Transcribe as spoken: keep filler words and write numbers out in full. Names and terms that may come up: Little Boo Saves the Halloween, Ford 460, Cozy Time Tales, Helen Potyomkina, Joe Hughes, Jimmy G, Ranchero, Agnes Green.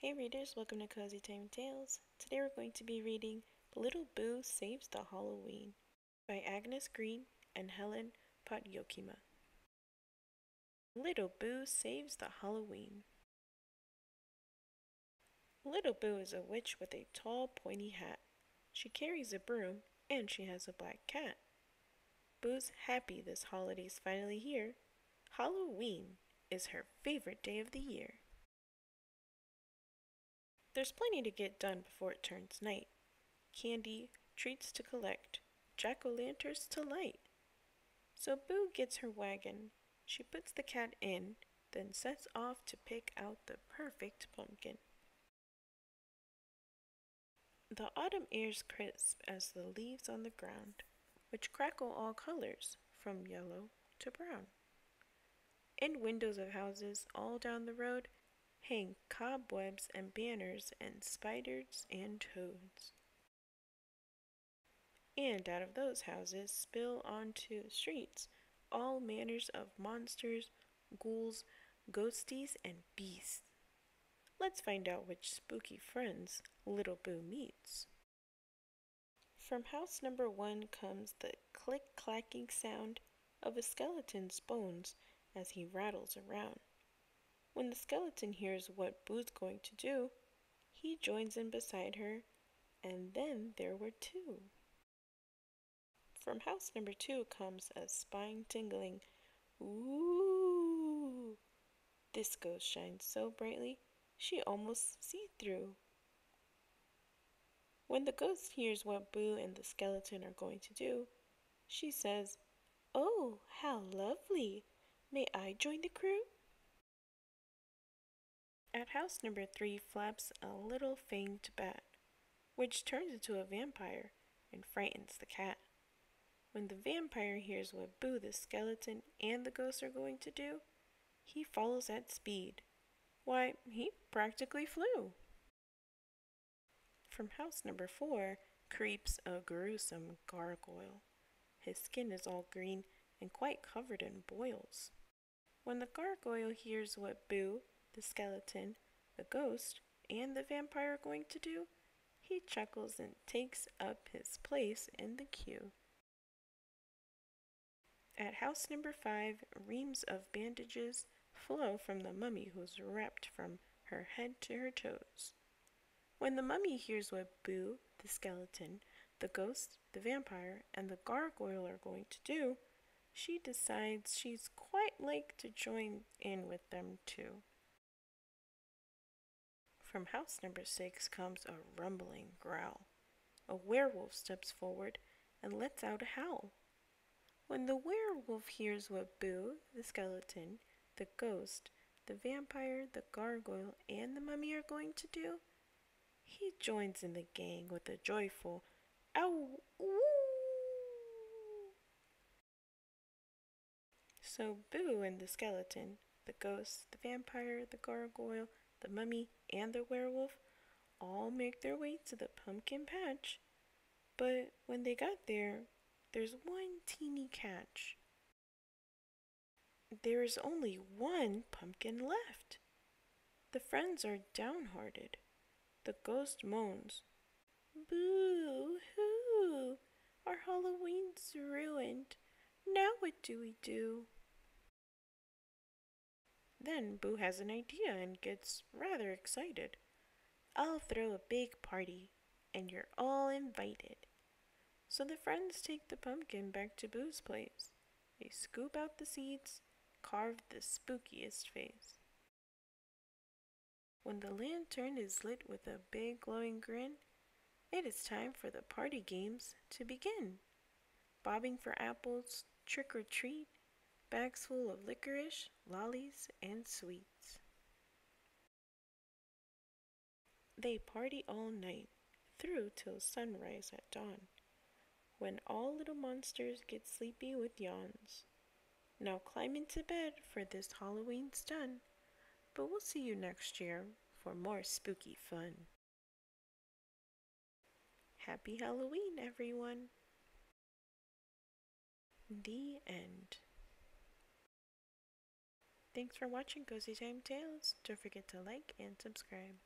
Hey readers, welcome to Cozy Time Tales. Today we're going to be reading Little Boo Saves the Halloween by Agnes Green and Helen Potyomkina. Little Boo Saves the Halloween. Little Boo is a witch with a tall, pointy hat. She carries a broom and she has a black cat. Boo's happy this holiday's finally here. Halloween is her favorite day of the year. There's plenty to get done before it turns night. Candy, treats to collect, jack-o'-lanterns to light. So Boo gets her wagon. She puts the cat in, then sets off to pick out the perfect pumpkin. The autumn air's crisp as the leaves on the ground, which crackle all colors, from yellow to brown. In windows of houses all down the road, hang cobwebs and banners and spiders and toads. And out of those houses spill onto streets all manners of monsters, ghouls, ghosties, and beasts. Let's find out which spooky friends Little Boo meets. From house number one comes the click-clacking sound of a skeleton's bones as he rattles around. When the skeleton hears what Boo's going to do, he joins in beside her, and then there were two. From house number two comes a spine-tingling, ooh! Disco shines so brightly, she almost sees through. When the ghost hears what Boo and the skeleton are going to do, she says, "Oh, how lovely! May I join the crew?" At house number three flaps a little fanged bat, which turns into a vampire and frightens the cat. When the vampire hears what Boo, the skeleton, and the ghost are going to do, he follows at speed. Why, he practically flew! From house number four creeps a gruesome gargoyle. His skin is all green and quite covered in boils. When the gargoyle hears what Boo, the skeleton, the ghost, and the vampire are going to do, he chuckles and takes up his place in the queue. At house number five, reams of bandages flow from the mummy who's wrapped from her head to her toes. When the mummy hears what Boo, the skeleton, the ghost, the vampire, and the gargoyle are going to do, she decides she's quite like to join in with them too. From house number six comes a rumbling growl. A werewolf steps forward and lets out a howl. When the werewolf hears what Boo, the skeleton, the ghost, the vampire, the gargoyle, and the mummy are going to do, he joins in the gang with a joyful ow, ooh. So Boo and the skeleton, the ghost, the vampire, the gargoyle, the mummy, and the werewolf all make their way to the pumpkin patch. But when they got there, there's one teeny catch. There is only one pumpkin left. The friends are downhearted. The ghost moans, "Boo-hoo! Our Halloween's ruined. Now what do we do?" Then Boo has an idea and gets rather excited. "I'll throw a big party, and you're all invited." So the friends take the pumpkin back to Boo's place. They scoop out the seeds, carve the spookiest face. When the lantern is lit with a big glowing grin, it is time for the party games to begin. Bobbing for apples, trick or treat, bags full of licorice, lollies, and sweets. They party all night, through till sunrise at dawn, when all little monsters get sleepy with yawns. "Now climb into bed, for this Halloween's done, but we'll see you next year for more spooky fun." Happy Halloween, everyone! The end. Thanks for watching Cozy Time Tales. Don't forget to like and subscribe.